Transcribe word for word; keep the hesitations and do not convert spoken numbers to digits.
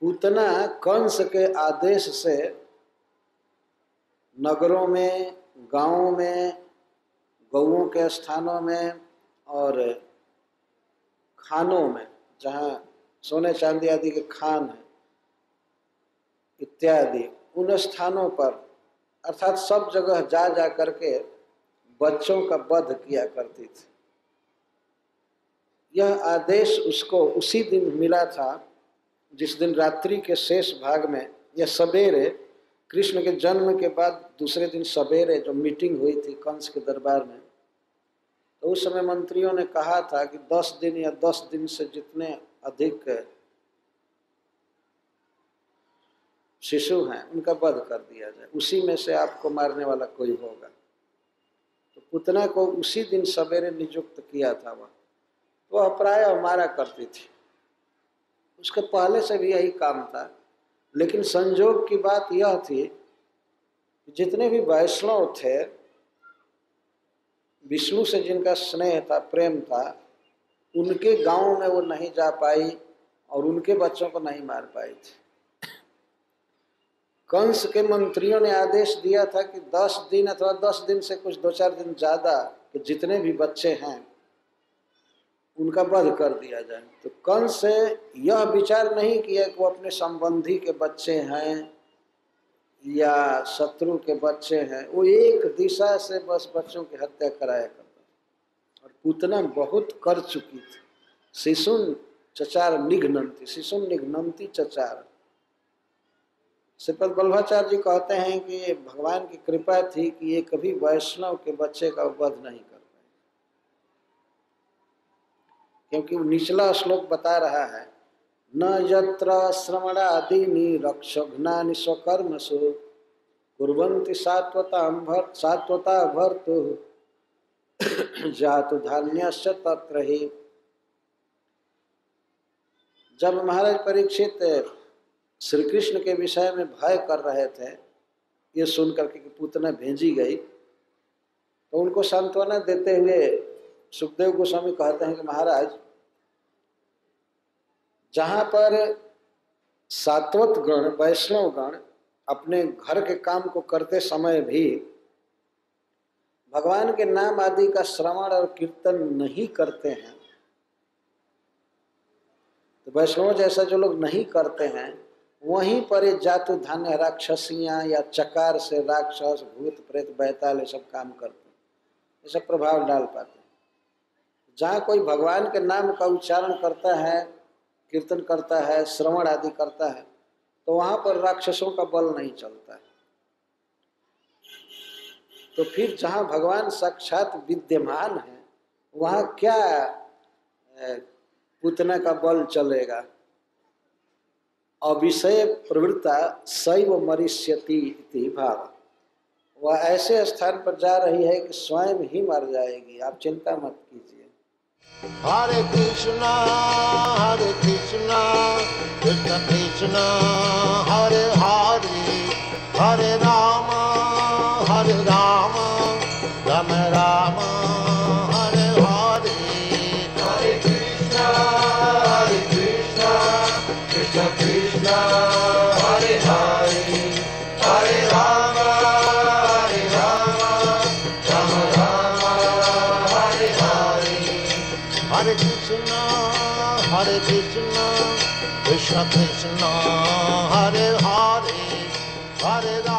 पुतना कंस के आदेश से नगरों में, गांवों में, गौओं के स्थानों में और खानों में, जहाँ सोने चांदी आदि के खान हैं इत्यादि, उन स्थानों पर अर्थात सब जगह जा जा करके बच्चों का वध किया करती थी। यह आदेश उसको उसी दिन मिला था जिस दिन रात्रि के शेष भाग में या सवेरे, कृष्ण के जन्म के बाद दूसरे दिन सवेरे जो मीटिंग हुई थी कंस के दरबार में, तो उस समय मंत्रियों ने कहा था कि दस दिन या दस दिन से जितने अधिक शिशु हैं उनका वध कर दिया जाए, उसी में से आपको मारने वाला कोई होगा। तो पुतना को उसी दिन सवेरे नियुक्त किया था। वह तो वह प्रायः मारा करती थी, उसके पहले से भी यही काम था। लेकिन संजोग की बात यह थी कि जितने भी वैष्णव थे, विष्णु से जिनका स्नेह था, प्रेम था, उनके गांव में वो नहीं जा पाई और उनके बच्चों को नहीं मार पाई थी। कंस के मंत्रियों ने आदेश दिया था कि दस दिन अथवा दस दिन से कुछ दो चार दिन ज़्यादा कि जितने भी बच्चे हैं उनका वध कर दिया जाए। तो कंस से यह विचार नहीं किया कि वो अपने संबंधी के बच्चे हैं या शत्रु के बच्चे हैं, वो एक दिशा से बस बच्चों की हत्या कराया करता। और पुतना बहुत कर चुकी थी। शिशु चचार निघ्नन्ति, शिशु निघ्नन्ति चचार। श्रीपद बल्लभाचार्य जी कहते हैं कि भगवान की कृपा थी कि ये कभी वैष्णव के बच्चे का वध नहीं कर पाए, क्योंकि निचला श्लोक बता रहा है, न यत्र श्रमणादीनि रक्षघ्नानि स्वकर्मसु कुर्वन्ति सात्वतां भर सात्वता भर्तुः जातु धान्यस्य तत्र हि। जब महाराज परीक्षित श्री कृष्ण के विषय में भय कर रहे थे, ये सुन करके कि पुतना भेजी गई, तो उनको सांत्वना देते हुए सुखदेव गोस्वामी कहते हैं कि महाराज, जहाँ पर सातवत गण, वैष्णव गण अपने घर के काम को करते समय भी भगवान के नाम आदि का श्रवण और कीर्तन नहीं करते हैं, तो वैष्णव जैसा जो लोग नहीं करते हैं, वहीं पर जातु धान्य राक्षसियाँ या चकार से राक्षस, भूत, प्रेत, बैताल ये सब काम करते हैं, ये सब प्रभाव डाल पाते हैं। जहाँ कोई भगवान के नाम का उच्चारण करता है, कीर्तन करता है, श्रवण आदि करता है, तो वहाँ पर राक्षसों का बल नहीं चलता है। तो फिर जहाँ भगवान साक्षात विद्यमान है, वहाँ क्या पुतना का बल चलेगा। अविषय प्रवृत्ता शैव मरिष्यति इति भाव। वह ऐसे स्थान पर जा रही है कि स्वयं ही मर जाएगी, आप चिंता मत कीजिए। हरे कृष्णा हरे कृष्णा कृष्ण कृष्णा हरे हरे, हरे राम हरे राम राम राम हरे हरे। हरे कृष्णा हरे कृष्णा कृष्ण कृष्णा हरे हरे, हरे राम हरे राम राम राम हरे हरे। हरे कृष्णा हरे कृष्णा कृष्ण कृष्णा हरे हरे, हरे राम।